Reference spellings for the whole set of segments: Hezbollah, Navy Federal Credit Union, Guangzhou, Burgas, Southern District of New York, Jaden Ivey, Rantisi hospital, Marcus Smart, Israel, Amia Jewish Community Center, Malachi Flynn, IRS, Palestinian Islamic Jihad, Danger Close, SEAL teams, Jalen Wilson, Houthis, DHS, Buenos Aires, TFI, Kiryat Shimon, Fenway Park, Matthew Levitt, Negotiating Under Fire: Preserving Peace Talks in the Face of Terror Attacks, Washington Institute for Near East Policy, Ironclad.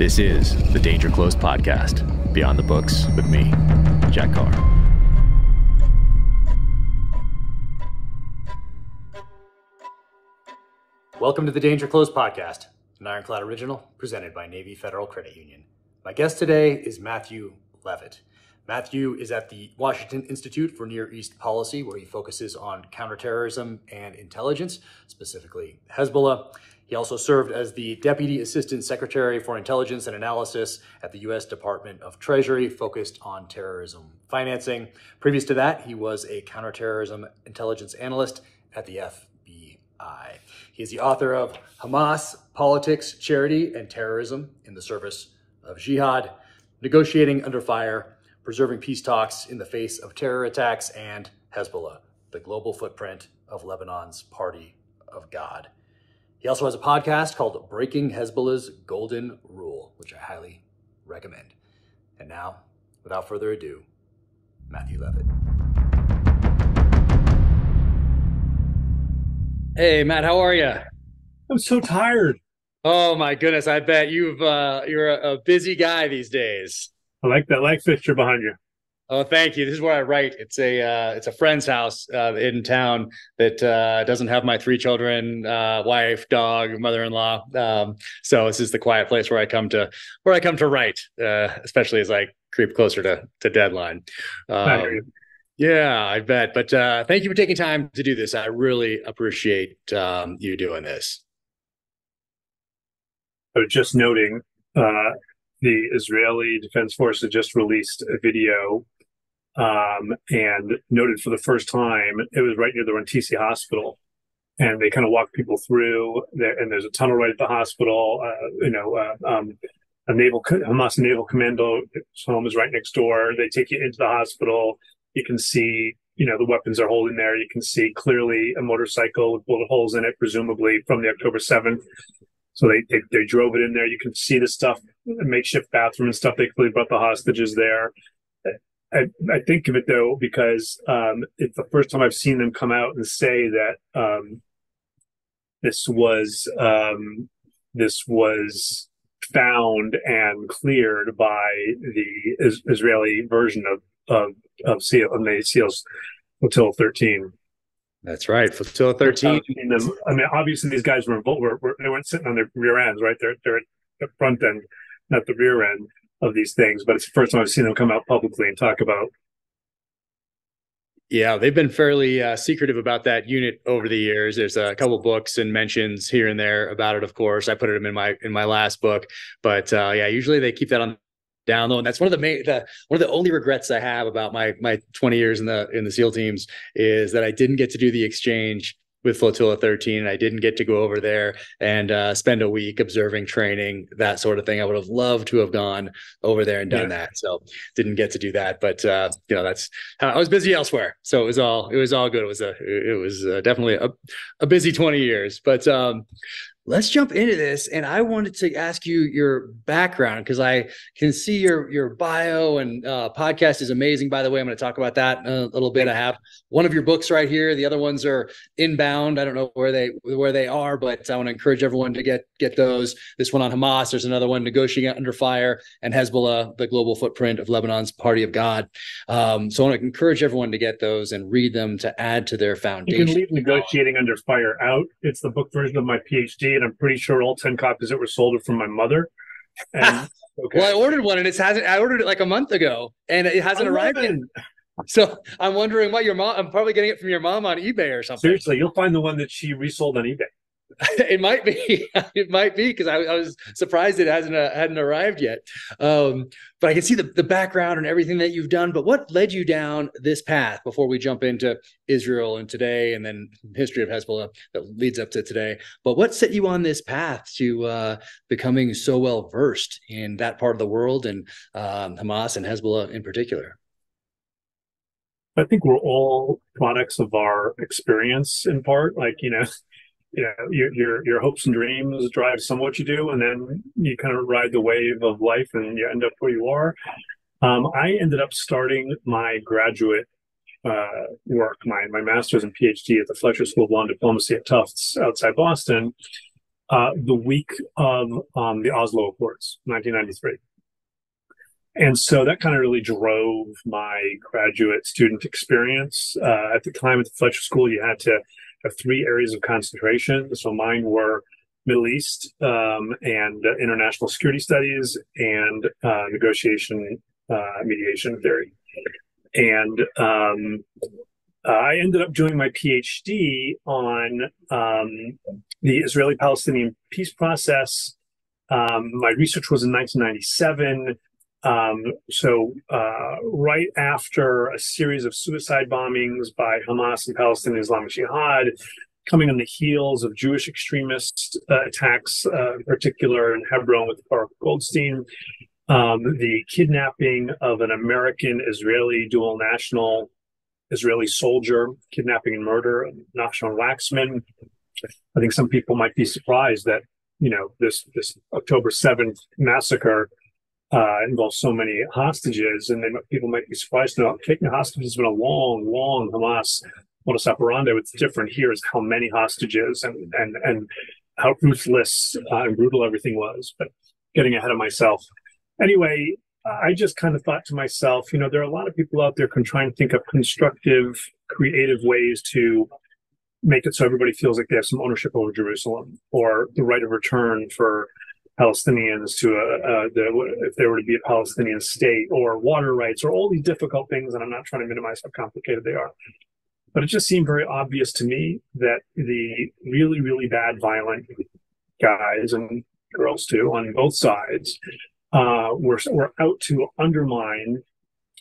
This is the Danger Close podcast, Beyond the Books, with me, Jack Carr. Welcome to the Danger Close podcast, an Ironclad original presented by Navy Federal Credit Union. My guest today is Matthew Levitt. Matthew is at the Washington Institute for Near East Policy, where he focuses on counterterrorism and intelligence, specifically Hezbollah. He also served as the Deputy Assistant Secretary for Intelligence and Analysis at the U.S. Department of Treasury, focused on terrorism financing. Previous to that, he was a counterterrorism intelligence analyst at the FBI. He is the author of Hamas: Politics, Charity, and Terrorism in the Service of Jihad, Negotiating Under Fire, Preserving Peace Talks in the Face of Terror Attacks, and Hezbollah: The Global Footprint of Lebanon's Party of God. He also has a podcast called Breaking Hezbollah's Golden Rule, which I highly recommend. And now, without further ado, Matthew Levitt. Hey, Matt, how are you? I'm so tired. Oh my goodness! I bet you're a busy guy these days. I like that light fixture behind you. Oh, thank you. This is where I write. It's a friend's house in town that doesn't have my three children, wife, dog, mother-in-law. So this is the quiet place where I come to write, especially as I creep closer to deadline. Yeah, I bet. But thank you for taking time to do this. I really appreciate you doing this. I was just noting the Israeli Defense Forces just released a video. And noted for the first time, it was right near the Rantisi hospital, and they kind of walk people through there, and there's a tunnel right at the hospital. Hamas naval commando's home is right next door. They take you into the hospital. You can see, the weapons are holding there. You can see clearly a motorcycle with bullet holes in it, presumably from the October 7th. So they drove it in there. You can see the stuff, the makeshift bathroom and stuff. They clearly brought the hostages there. I think of it, though, because it's the first time I've seen them come out and say that this was found and cleared by the Israeli version of the SEALs, Flotilla 13. That's right, Flotilla 13. Obviously these guys they weren't sitting on their rear ends, right? They're at the front end, not the rear end of these things, but it's the first time I've seen them come out publicly and talk about. Yeah, they've been fairly secretive about that unit over the years. There's a couple books and mentions here and there about it. Of course, I put them in my last book, but usually they keep that on down low. And that's one of the only regrets I have about my 20 years in the SEAL teams is that I didn't get to do the exchange with Flotilla 13. I didn't get to go over there and spend a week observing training, that sort of thing. I would have loved to have gone over there and done that. So didn't get to do that, but that's how I was busy elsewhere. So it was all good. It was definitely a busy 20 years, but let's jump into this. And I wanted to ask you your background, because I can see your bio and podcast is amazing. By the way, I'm going to talk about that a little bit. I have one of your books right here. The other ones are inbound. I don't know where they are, but I want to encourage everyone to get those. This one on Hamas. There's another one, Negotiating Under Fire, and Hezbollah: The Global Footprint of Lebanon's Party of God. So I want to encourage everyone to get those and read them to add to their foundation. You can leave Negotiating Under Fire out. It's the book version of my PhD. And I'm pretty sure all 10 copies that were sold are from my mother. And okay. Well, I ordered one, and I ordered it like a month ago, and it hasn't arrived yet. So I'm wondering what your mom. I'm probably getting it from your mom on eBay or something. Seriously, you'll find the one that she resold on eBay. It might be because I was surprised it hadn't arrived yet. But I can see the background and everything that you've done. But what led you down this path before we jump into Israel and today, and then history of Hezbollah that leads up to today? But what set you on this path to becoming so well versed in that part of the world and Hamas and Hezbollah in particular? I think we're all products of our experience in part, your hopes and dreams drive some of what you do, and then you kind of ride the wave of life and you end up where you are. I ended up starting my graduate work, my master's and PhD at the Fletcher School of Law and Diplomacy at Tufts outside Boston. the week of the Oslo Accords, 1993. And so that kind of really drove my graduate student experience. At the time at the Fletcher School, you had to have three areas of concentration. So mine were Middle East and international security studies and negotiation, mediation theory. And I ended up doing my PhD on the Israeli-Palestinian peace process. My research was in 1997. So right after a series of suicide bombings by Hamas and Palestinian Islamic Jihad, coming on the heels of Jewish extremist attacks, in particular in Hebron with Baruch Goldstein, the kidnapping of an American Israeli dual national Israeli soldier, kidnapping and murder of Nachshon Waxman. I think some people might be surprised that, you know, this October 7th massacre involves so many hostages, and then people might be surprised to know taking hostages has been a long Hamas modus operandi. What's different here is how many hostages and how ruthless and brutal everything was. But getting ahead of myself. Anyway, I just kind of thought to myself, you know, there are a lot of people out there can try and think of constructive, creative ways to make it so everybody feels like they have some ownership over Jerusalem or the right of return for Palestinians to if there were to be a Palestinian state, or water rights, or all these difficult things. And I'm not trying to minimize how complicated they are. But it just seemed very obvious to me that the really, really bad, violent guys and girls too on both sides were out to undermine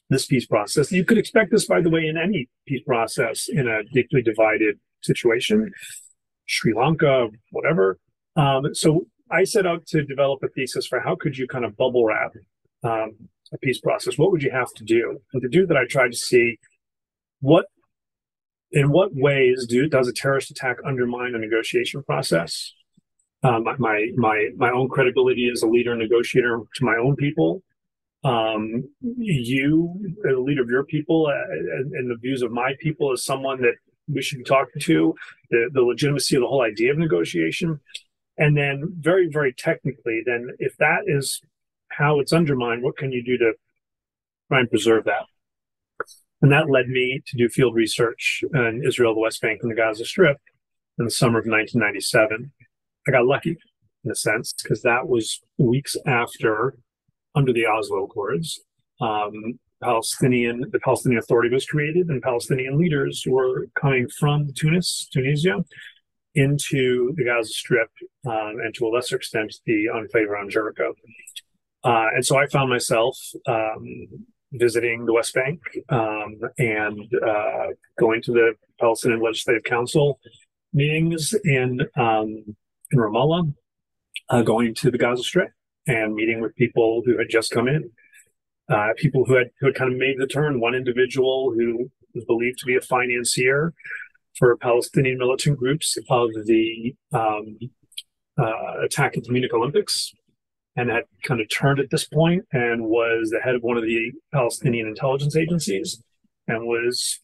this peace process. You could expect this, by the way, in any peace process in a deeply divided situation, Sri Lanka, whatever. So I set out to develop a thesis for how could you kind of bubble wrap a peace process? What would you have to do? And to do that, I tried to see in what ways does a terrorist attack undermine a negotiation process? My own credibility as a leader and negotiator to my own people, you as a leader of your people, and the views of my people as someone that we should be talking to, the legitimacy of the whole idea of negotiation. And then very, very technically, then if that is how it's undermined, what can you do to try and preserve that? And that led me to do field research in Israel, the West Bank, and the Gaza Strip in the summer of 1997. I got lucky in a sense, because that was weeks after, under the Oslo Accords, the Palestinian Authority was created, and Palestinian leaders were coming from Tunisia, into the Gaza Strip, and to a lesser extent, the enclave around Jericho. And so I found myself visiting the West Bank and going to the Palestinian Legislative Council meetings in Ramallah, going to the Gaza Strip and meeting with people who had just come in, people who had kind of made the turn. One individual who was believed to be a financier for Palestinian militant groups of the attack at the Munich Olympics, and had kind of turned at this point and was the head of one of the Palestinian intelligence agencies, and was,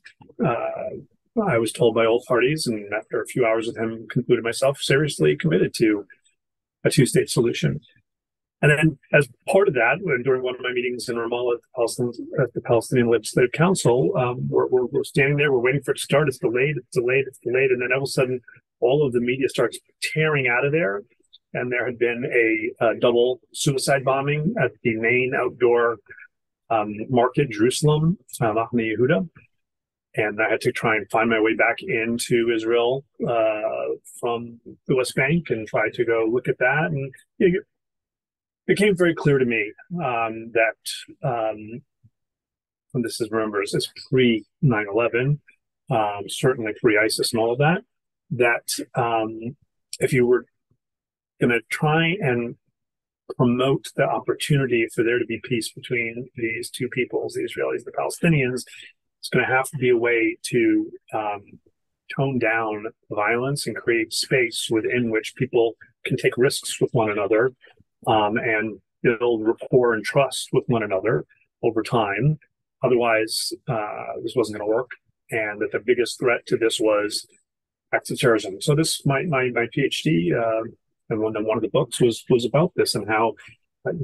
I was told by all parties, and after a few hours with him, concluded myself seriously committed to a two-state solution. And then as part of that, during one of my meetings in Ramallah at the Palestinian Legislative Council, we're standing there, we're waiting for it to start. It's delayed. And then all of a sudden, all of the media starts tearing out of there. And there had been a double suicide bombing at the main outdoor market, Jerusalem, Machane Yehuda. And I had to try and find my way back into Israel from the West Bank and try to go look at that. And it became very clear to me that and this is, remember, it's pre-9/11, certainly pre-ISIS and all of that, if you were going to try and promote the opportunity for there to be peace between these two peoples, the Israelis and the Palestinians, it's going to have to be a way to tone down violence and create space within which people can take risks with one another, and build rapport and trust with one another over time. Otherwise, this wasn't going to work, and that the biggest threat to this was acts of terrorism. So this, my PhD And one of the books was about this and how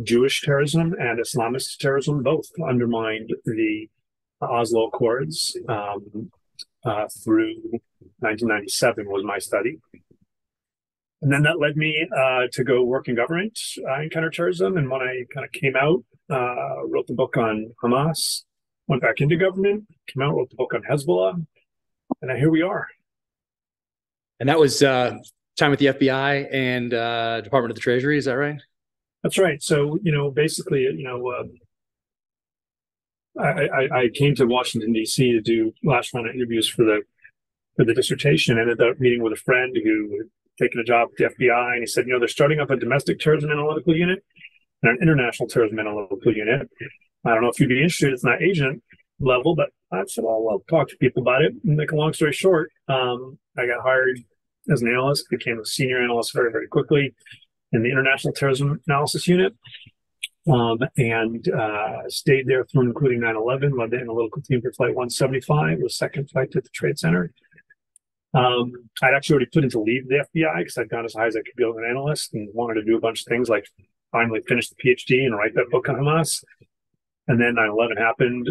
Jewish terrorism and Islamist terrorism both undermined the Oslo Accords through 1997 was my study. And then that led me to go work in government in counterterrorism. And when I kind of came out, wrote the book on Hamas, went back into government, came out, wrote the book on Hezbollah, and here we are. And that was time with the FBI and Department of the Treasury, is that right? That's right. So, you know, basically, you know, I came to Washington, D.C. to do last round of interviews for the dissertation, and ended up meeting with a friend who had taken a job at the FBI, and he said, you know, they're starting up a domestic terrorism analytical unit and an international terrorism analytical unit. I don't know if you'd be interested. It's not agent level, but I said, well, I'll talk to people about it. And make a long story short, I got hired as an analyst, became a senior analyst very, very quickly in the International Terrorism Analysis Unit, and stayed there through including 9/11, led the analytical team for Flight 175, was second flight to the Trade Center. I'd actually already put in to leave the FBI because I'd gone as high as I could go as an analyst and wanted to do a bunch of things like finally finish the PhD and write that book on Hamas. And then 9/11 happened,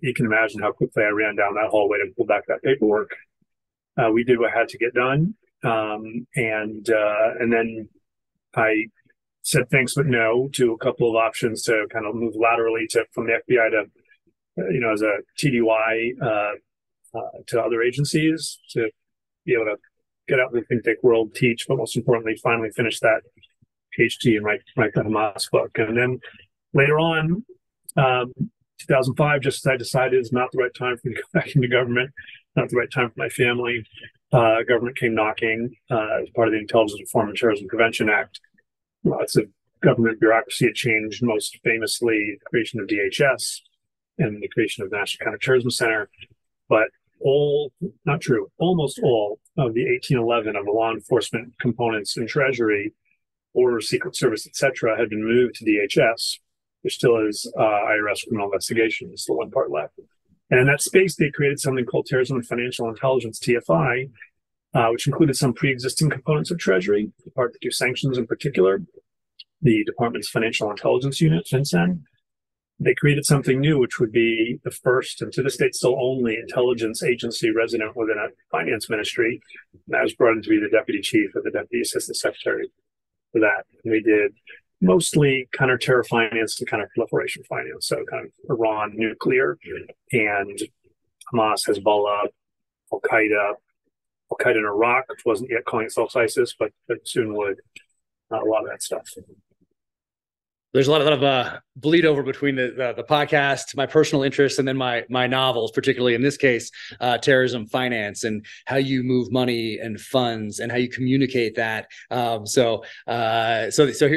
you can imagine how quickly I ran down that hallway to pull back that paperwork. We did what had to get done, and then I said thanks but no to a couple of options to kind of move laterally from the FBI to, you know, as a TDY to other agencies to be able to get out in the think tank world, teach, but most importantly, finally finish that PhD and write the Hamas book. And then later on, 2005, just as I decided it's not the right time for me to go back into government, not the right time for my family, government came knocking as part of the Intelligence Reform and Terrorism Prevention Act. Lots of government bureaucracy had changed, most famously the creation of DHS and the creation of the National Counterterrorism Center. But almost all of the 1811 of the law enforcement components in Treasury, Border, Secret Service, etc., had been moved to DHS. There still is IRS criminal investigation. It's the one part left. And in that space, they created something called Terrorism and Financial Intelligence, TFI, which included some pre-existing components of Treasury, the part that do sanctions in particular, the Department's Financial Intelligence Unit, FinCEN. They created something new, which would be the first, and to this date still only, intelligence agency resident within a finance ministry. And I was brought in to be the deputy chief or the deputy assistant secretary for that. And we did mostly counter-terror finance and counter-proliferation finance, so kind of Iran, nuclear, and Hamas, Hezbollah, Al-Qaeda in Iraq, which wasn't yet calling itself ISIS, but soon would, a lot of that stuff. There's a lot of bleed over between the podcast, my personal interests, and then my novels, particularly in this case, terrorism finance and how you move money and funds and how you communicate that. So here's the thing.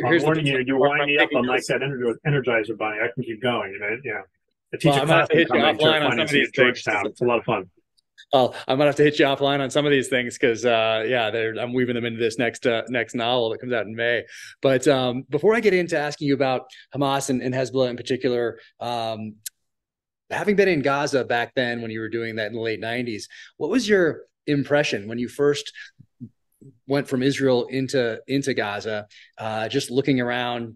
You're winding up on like that Energizer Bunny. I can keep going. You know, yeah. I teach a class in finance Georgetown. It's a lot of fun. I might have to hit you offline on some of these things because, I'm weaving them into this next novel that comes out in May. But before I get into asking you about Hamas and Hezbollah in particular, having been in Gaza back then when you were doing that in the late 90s, what was your impression when you first went from Israel into Gaza, just looking around?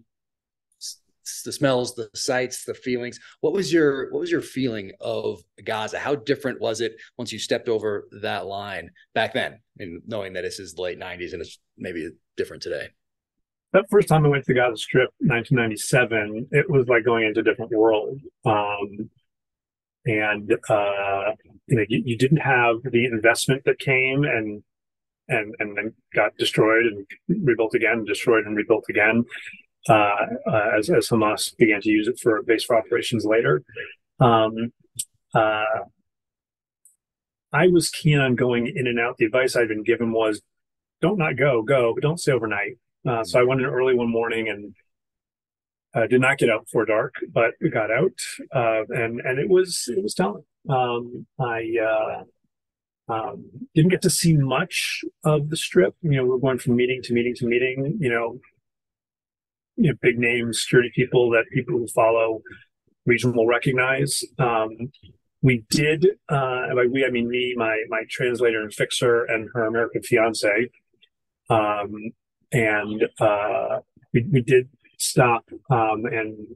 The smells, the sights, the feelings. What was your feeling of Gaza? How different was it once you stepped over that line back then, and knowing that this is the late 90s and it's maybe different today? That first time I went to the Gaza Strip, 1997, it was like going into a different world. You didn't have the investment that came and then got destroyed and rebuilt again, destroyed and rebuilt again. As Hamas began to use it for a base for operations later. I was keen on going in and out. The advice I'd been given was, don't not go, but don't stay overnight. So I went in early one morning and did not get out before dark, but got out. And it was telling. I didn't get to see much of the Strip. You know, we were going from meeting to meeting to meeting, you know, big name security people who follow region will recognize. We did, by we, I mean me, my translator and fixer, and her American fiance. We did stop and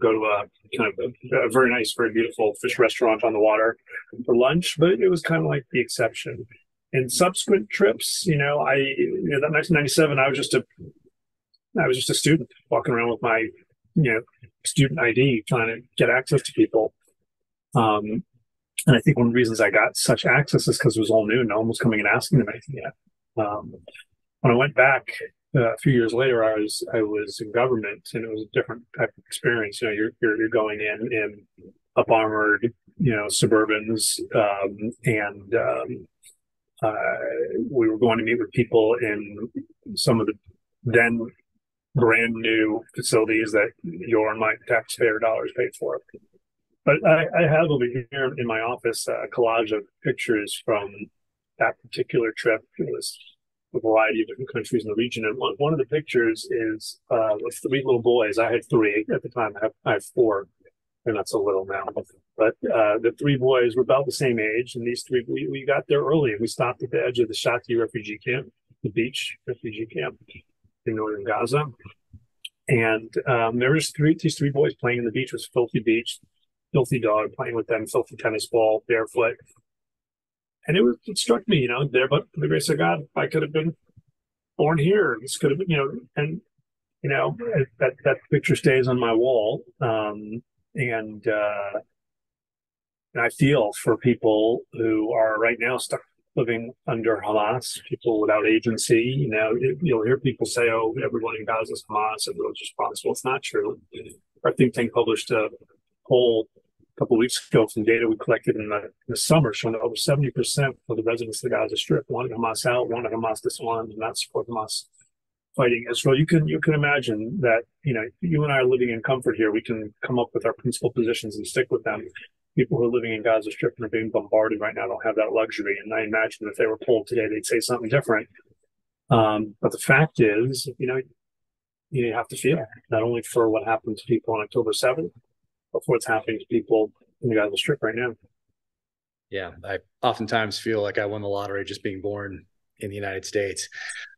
go to a kind of a very nice, very beautiful fish restaurant on the water for lunch, but it was kind of like the exception. In subsequent trips, that 1997, I was just a student walking around with my, student ID, trying to get access to people. And I think one of the reasons I got such access is because it was all new. No one was coming and asking them anything yet. When I went back a few years later, I was in government, and it was a different type of experience. You're going in up armored, Suburbans, we were going to meet with people in some of the then brand new facilities that your and my taxpayer dollars paid for. But I have over here in my office a collage of pictures from that particular trip. It was a variety of different countries in the region. And one of the pictures is with three little boys. I had three at the time. I have four. They're not so little now. But the three boys were about the same age. And these three, we got there early. And we stopped at the edge of the Shati refugee camp, the beach refugee camp in northern Gaza. And there was these three boys playing in the beach. It was a filthy beach. Filthy dog playing with them, filthy tennis ball, barefoot. And it struck me, there, but for the grace of God, I could have been born here. This could have been, that picture stays on my wall. And I feel for people who are right now stuck living under Hamas, people without agency. You'll hear people say, oh, everyone in Gaza is Hamas, everyone's responsible. It's not true. Our think tank published a poll couple of weeks ago from data we collected in the summer showing that over 70% of the residents of the Gaza Strip wanted Hamas out, wanted Hamas disarmed, did not support Hamas fighting Israel. You can imagine that, you and I are living in comfort here. We can come up with our principal positions and stick with them. People who are living in Gaza Strip and are being bombarded right now don't have that luxury. And I imagine if they were polled today, they'd say something different. But the fact is, you have to feel not only for what happened to people on October 7th, of what's happening to people in the Gaza Strip right now. Yeah, I oftentimes feel like I won the lottery just being born in the United States.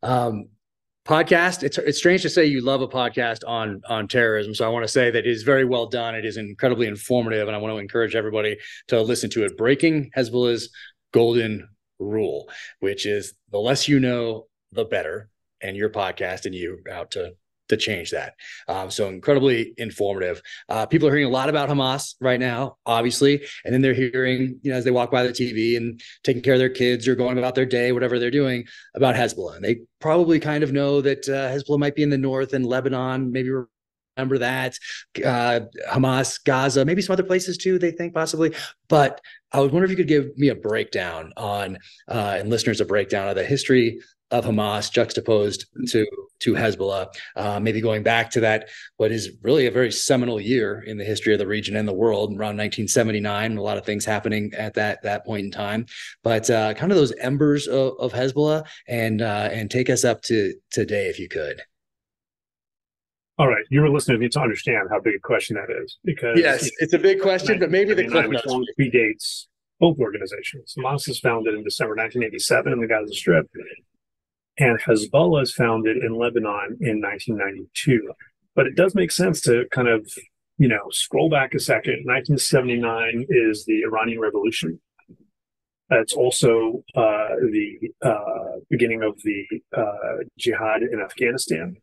Podcast, it's strange to say you love a podcast on terrorism. So I want to say that it is very well done. It is incredibly informative, and I want to encourage everybody to listen to it. Breaking Hezbollah's Golden Rule, which is the less you know, the better. And your podcast and you out to change that. So incredibly informative. People are hearing a lot about Hamas right now, obviously. And then they're hearing, as they walk by the TV and taking care of their kids or going about their day, whatever they're doing, about Hezbollah. And they probably kind of know that Hezbollah might be in the north and Lebanon, maybe remember that, Hamas, Gaza, maybe some other places too, they think possibly. But I was wondering if you could give me a breakdown on, and listeners a breakdown of the history of Hamas juxtaposed to Hezbollah, maybe going back to that, what is really a very seminal year in the history of the region and the world, around 1979, a lot of things happening at that point in time, but kind of those embers of Hezbollah and take us up to today, if you could. All right. You were listening to me to understand how big a question that is, because yes, it's a big question, but maybe the cliff notes predates both organizations. Hamas was founded in December 1987 in the Gaza Strip, and Hezbollah is founded in Lebanon in 1992. But it does make sense to kind of, scroll back a second. 1979 is the Iranian Revolution. It's also the beginning of the jihad in Afghanistan.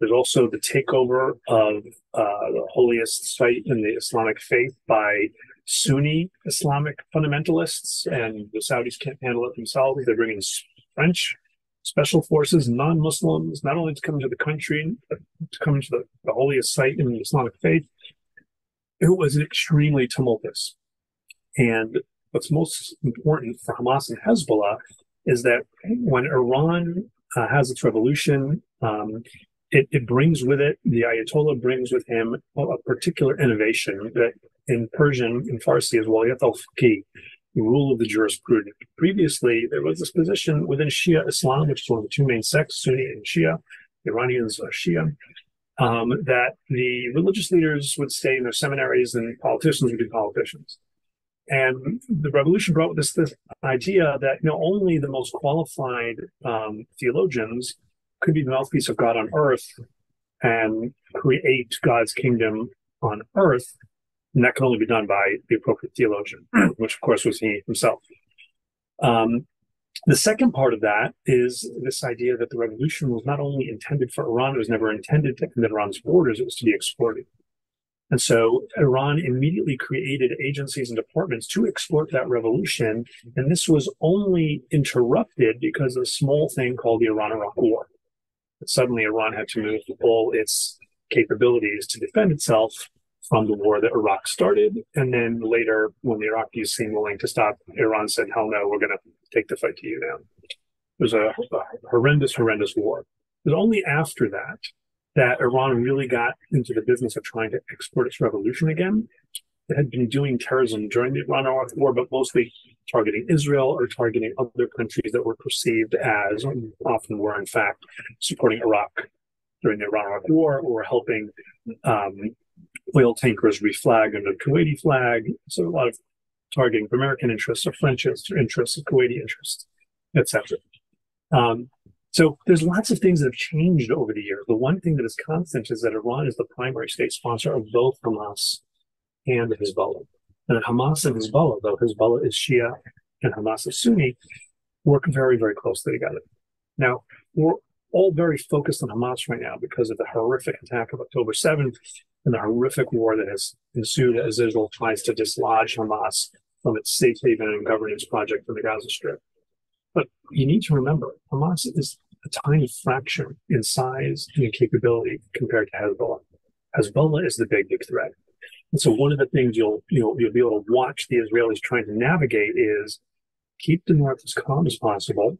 There's also the takeover of the holiest site in the Islamic faith by Sunni Islamic fundamentalists, and the Saudis can't handle it themselves. They're bringing French special forces, non-Muslims, not only to come into the country, but to come into the holiest site in the Islamic faith. It was extremely tumultuous. And what's most important for Hamas and Hezbollah is that when Iran has its revolution, it brings with it, the Ayatollah brings with him a particular innovation that in Persian, in Farsi, is Wilayat al-Faqih, rule of the jurisprudent. Previously, there was this position within Shia Islam, which is one of the two main sects, Sunni and Shia, Iranians are Shia, that the religious leaders would stay in their seminaries and politicians would be politicians. And the revolution brought with this idea that only the most qualified theologians could be the mouthpiece of God on earth and create God's kingdom on earth. And that can only be done by the appropriate theologian, which of course was he himself. The second part of that is this idea that the revolution was not only intended for Iran, it was never intended to end Iran's borders, it was to be exploited. And so Iran immediately created agencies and departments to exploit that revolution. And this was only interrupted because of a small thing called the Iran-Iraq War. But suddenly Iran had to move all its capabilities to defend itself from the war that Iraq started. And then later, when the Iraqis seemed willing to stop, Iran said, hell no, we're going to take the fight to you now. It was a horrendous, horrendous war. It was only after that that Iran really got into the business of trying to export its revolution again. It had been doing terrorism during the Iran-Iraq War, but mostly targeting Israel or targeting other countries that were perceived as, often were in fact, supporting Iraq during the Iran-Iraq War or helping oil tankers reflag under the Kuwaiti flag. So a lot of targeting of American interests or French interests or Kuwaiti interests, etc. So there's lots of things that have changed over the years. The one thing that is constant is that Iran is the primary state sponsor of both Hamas and Hezbollah. And Hamas and Hezbollah, though Hezbollah is Shia and Hamas is Sunni, work very, very closely together. Now, we're all very focused on Hamas right now because of the horrific attack of October 7th and the horrific war that has ensued as Israel tries to dislodge Hamas from its safe haven and governance project in the Gaza Strip. But you need to remember, Hamas is a tiny fraction in size and in capability compared to Hezbollah. Hezbollah is the big, big threat. And so one of the things you'll be able to watch the Israelis trying to navigate is keep the North as calm as possible.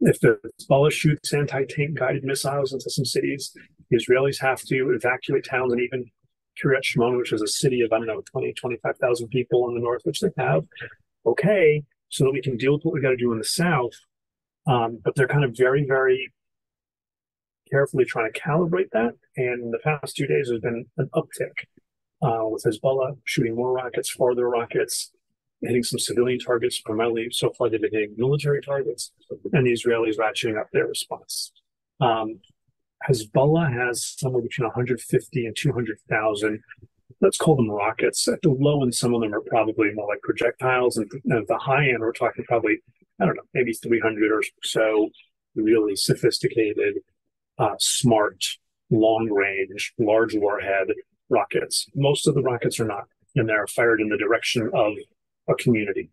If the Hezbollah shoots anti-tank guided missiles into some cities, the Israelis have to evacuate towns and even Kiryat Shimon, which is a city of, 20, 25,000 people in the north, which they have. Okay. So that we can deal with what we got to do in the south. But they're kind of very, very carefully trying to calibrate that. And in the past 2 days, there's been an uptick with Hezbollah shooting more rockets, farther rockets, hitting some civilian targets. Primarily, so far, they've been hitting military targets, and the Israelis ratcheting up their response. Hezbollah has somewhere between 150 and 200,000. Let's call them rockets. At the low end, some of them are probably more like projectiles. And at the high end, we're talking probably, maybe 300 or so really sophisticated, smart, long-range, large warhead rockets. Most of the rockets are not, and they're fired in the direction of a community.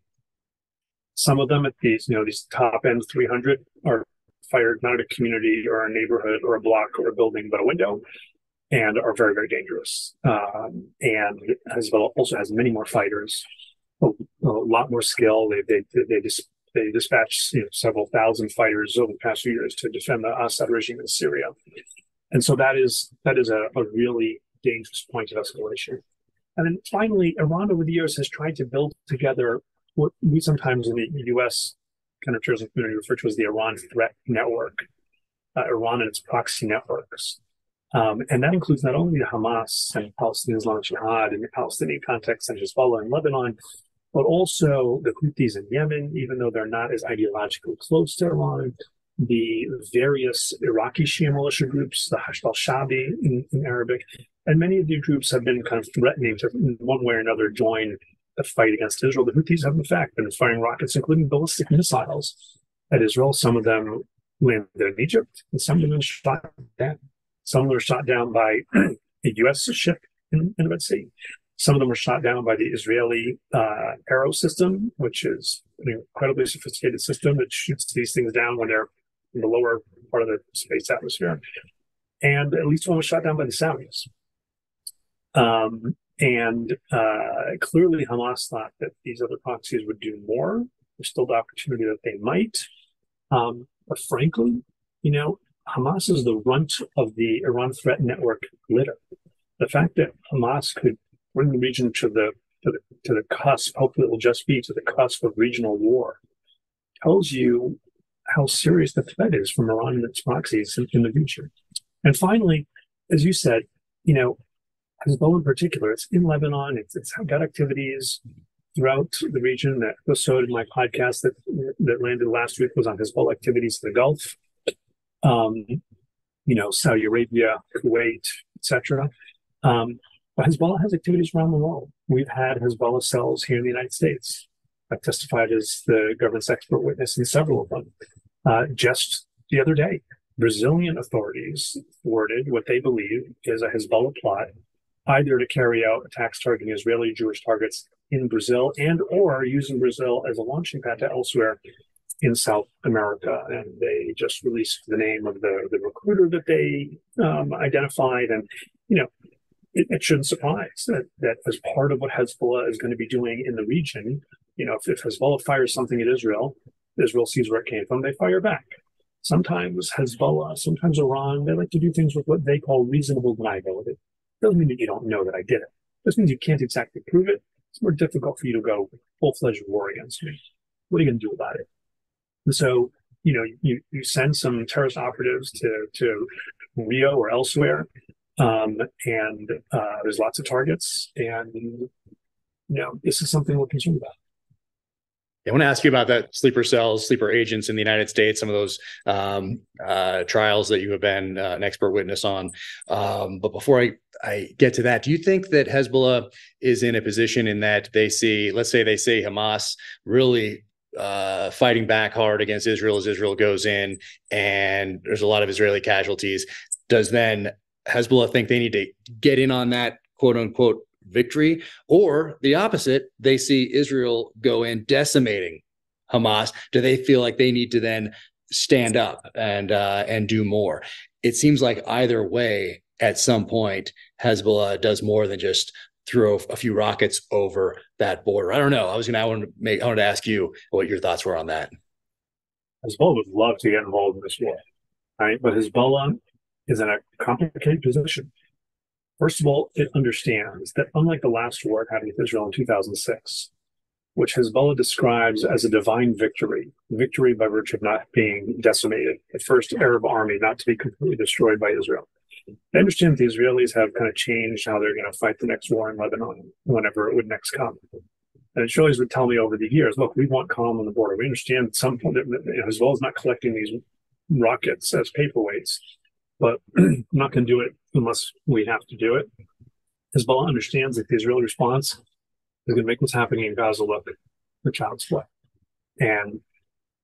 Some of them at these, these top-end 300 are fired not at a community or a neighborhood or a block or a building, but a window, and are very, very dangerous. And Hezbollah also has many more fighters, a lot more skill. They dispatch several thousand fighters over the past few years to defend the Assad regime in Syria. And so that is a really dangerous point of escalation. And then finally, Iran over the years has tried to build together what we sometimes in the U.S. counterterrorism community refer to as the Iran Threat Network, Iran and its proxy networks. And that includes not only the Hamas and Palestinian Islamic Jihad in the Palestinian context and Hezbollah in Lebanon, but also the Houthis in Yemen, even though they're not as ideologically close to Iran, the various Iraqi Shia militia groups, the Hashd al-Shabi in Arabic, and many of these groups have been kind of threatening to, in one way or another, join the fight against Israel. The Houthis have, in fact, been firing rockets, including ballistic missiles at Israel. Some of them landed in Egypt, and some of them shot down. Some of them were shot down by a U.S. ship in the Red Sea. Some of them were shot down by the Israeli arrow system, which is an incredibly sophisticated system that shoots these things down when they're in the lower part of the space atmosphere. And at least one was shot down by the Saudis. Clearly Hamas thought that these other proxies would do more. There's still the opportunity that they might. But frankly, Hamas is the runt of the Iran Threat Network litter. The fact that Hamas could bring the region to the cusp, hopefully it will just be to the cusp of regional war, tells you how serious the threat is from Iran and its proxies in the future. And finally, as you said, Hezbollah in particular, it's in Lebanon, it's got activities throughout the region. That episode in my podcast that landed last week was on Hezbollah activities in the Gulf, Saudi Arabia, Kuwait, etc. But Hezbollah has activities around the world. We've had Hezbollah cells here in the United States. I've testified as the government's expert witness in several of them. Just the other day, Brazilian authorities thwarted what they believe is a Hezbollah plot, either to carry out attacks targeting Israeli Jewish targets in Brazil and or using Brazil as a launching pad to elsewhere in South America. And they just released the name of the recruiter that they identified. And, it shouldn't surprise that as part of what Hezbollah is going to be doing in the region, if Hezbollah fires something at Israel, Israel sees where it came from, they fire back. Sometimes Hezbollah, sometimes Iran, they like to do things with what they call reasonable deniability. Doesn't mean that you don't know that I did it. Just means you can't exactly prove it. It's more difficult for you to go full-fledged war against me. What are you going to do about it? And so, you send some terrorist operatives to Rio or elsewhere, and there's lots of targets. And, this is something we're concerned about. I want to ask you about that sleeper cells, sleeper agents in the United States, some of those trials that you have been an expert witness on. But before I get to that, do you think that Hezbollah is in a position in that let's say they see Hamas really fighting back hard against Israel as Israel goes in and there's a lot of Israeli casualties? Does then Hezbollah think they need to get in on that quote unquote victory, or the opposite, they see Israel go in decimating Hamas? Do they feel like they need to then stand up and do more? It seems like either way, at some point, Hezbollah does more than just throw a few rockets over that border. I don't know. I wanted to ask you what your thoughts were on that. Hezbollah would love to get involved in this war, right? But Hezbollah is in a complicated position. First of all, it understands that unlike the last war it had with Israel in 2006, which Hezbollah describes as a divine victory by virtue of not being decimated, the first Arab army not to be completely destroyed by Israel. I understand that the Israelis have kind of changed how they're going to fight the next war in Lebanon, whenever it would next come. And Israelis would tell me over the years, look, we want calm on the border. We understand at some point that Hezbollah is not collecting these rockets as paperweights, but I'm not going to do it unless we have to do it. Hezbollah understands that the Israeli response is going to make what's happening in Gaza look the child's play. And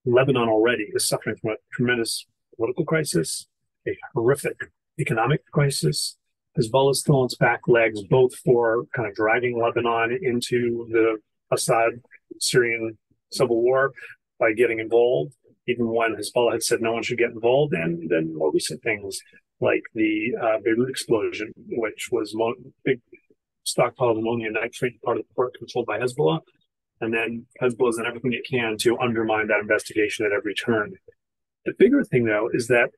Lebanon already is suffering from a tremendous political crisis, a horrific economic crisis. Hezbollah is still on its back legs, both for kind of driving Lebanon into the Assad-Syrian civil war by getting involved, even when Hezbollah had said no one should get involved, and then more recent things like the Beirut explosion, which was a big stockpile of ammonia nitrate, part of the port controlled by Hezbollah. And then Hezbollah's done everything it can to undermine that investigation at every turn. The bigger thing, though, is that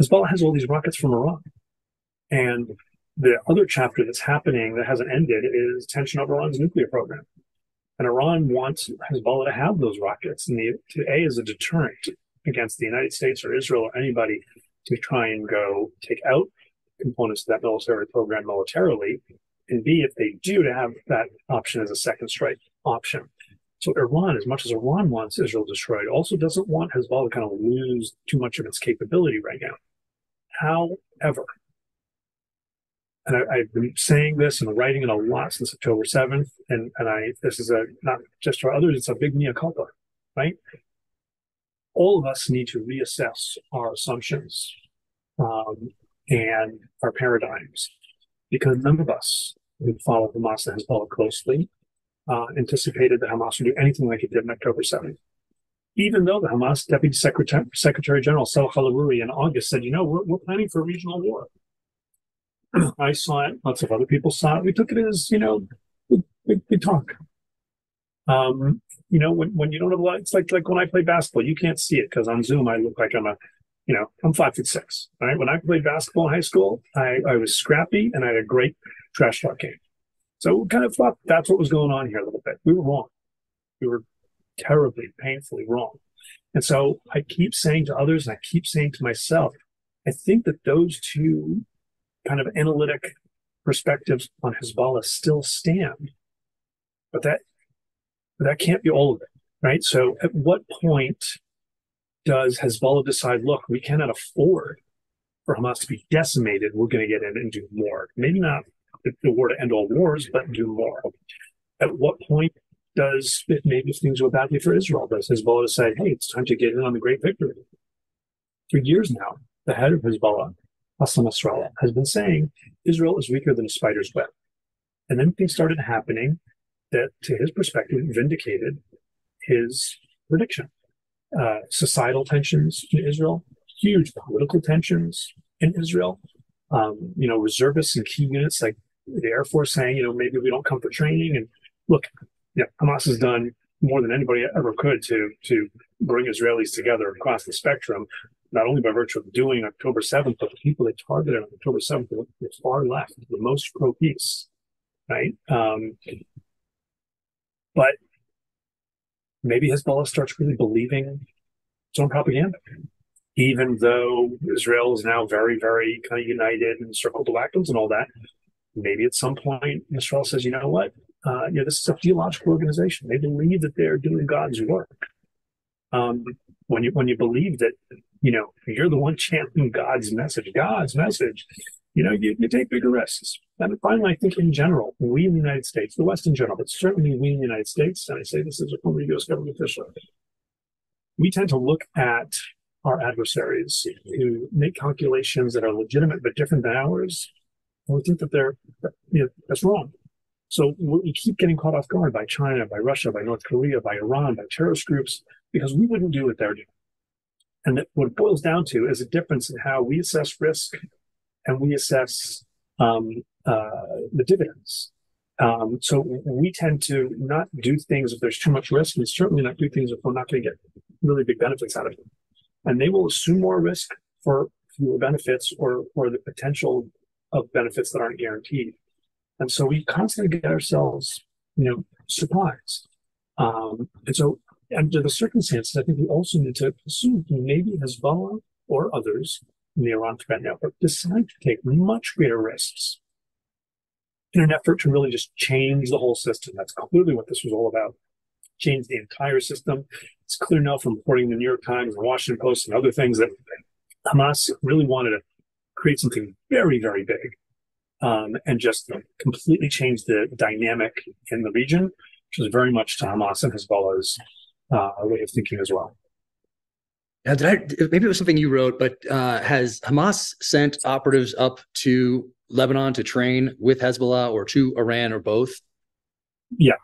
Hezbollah has all these rockets from Iran. And the other chapter that's happening that hasn't ended is tension over Iran's nuclear program. And Iran wants Hezbollah to have those rockets, and to is a deterrent against the United States or Israel or anybody to try and go take out components of that military program militarily, and B, if they do, to have that option as a second strike option. So Iran, as much as Iran wants Israel destroyed, also doesn't want Hezbollah to kind of lose too much of its capability right now. However, and I've been saying this and writing it a lot since October 7th, and this is not just for others, it's a big mea culpa, right? All of us need to reassess our assumptions and our paradigms, because none of us who follow Hamas and Hezbollah closely anticipated that Hamas would do anything like it did on October 7th. Even though the Hamas Deputy Secretary General Saad Khalarouri in August said, we're planning for a regional war. I saw it. Lots of other people saw it. We took it as, big talk. When you don't have a lot, it's like when I play basketball, you can't see it because on Zoom I look like I'm 5'6", right? When I played basketball in high school, I was scrappy and I had a great trash talk game. So we kind of thought that's what was going on here a little bit. We were wrong. We were terribly, painfully wrong. And so I keep saying to others, and I keep saying to myself, I think that those two kind of analytic perspectives on Hezbollah still stand. But that But that can't be all of it, right? So at what point does Hezbollah decide, look, we cannot afford for Hamas to be decimated, we're going to get in and do more? Maybe not the war to end all wars, but do more. At what point does, maybe if things go badly for Israel, does Hezbollah decide, hey, it's time to get in on the great victory? For years now, the head of Hezbollah, Hassan Nasrallah, has been saying Israel is weaker than a spider's web. And then things started happening that, to his perspective, vindicated his prediction. Societal tensions in Israel, huge political tensions in Israel, reservists and key units like the Air Force saying, maybe we don't come for training. And look, Hamas has done more than anybody ever could to bring Israelis together across the spectrum, not only by virtue of doing October 7th, but the people they targeted on October 7th were the far left, the most pro-peace, right? But maybe Hezbollah starts really believing its own propaganda, even though Israel is now very, very kind of united and circled the wagons and all that. Maybe at some point, Israel says, you know what? This is a theological organization. They believe that they're doing God's work. When you believe that, you're the one chanting God's message, you take bigger risks. And finally, I think in general, we in the United States, the West in general, but certainly we in the United States, and I say this as a former U.S. government official, we tend to look at our adversaries who make calculations that are legitimate but different than ours, and we think that that's wrong. So we keep getting caught off guard by China, by Russia, by North Korea, by Iran, by terrorist groups, because we wouldn't do what they're doing. And what it boils down to is a difference in how we assess risk and we assess the dividends. So we tend to not do things if there's too much risk, and certainly not do things if we're not going to get really big benefits out of it. And they will assume more risk for fewer benefits or the potential of benefits that aren't guaranteed. And so we constantly get ourselves, surprised. And so under the circumstances, I think we also need to assume maybe Hezbollah or others in the Iran threat network decide to take much greater risks in an effort to really just change the whole system. That's clearly what this was all about. Change the entire system. It's clear now from reporting in the New York Times, the Washington Post, and other things that Hamas really wanted to create something very, very big. And just completely changed the dynamic in the region, which was very much to Hamas and Hezbollah's way of thinking as well. Now, maybe it was something you wrote, but has Hamas sent operatives up to Lebanon to train with Hezbollah or to Iran or both? Yeah.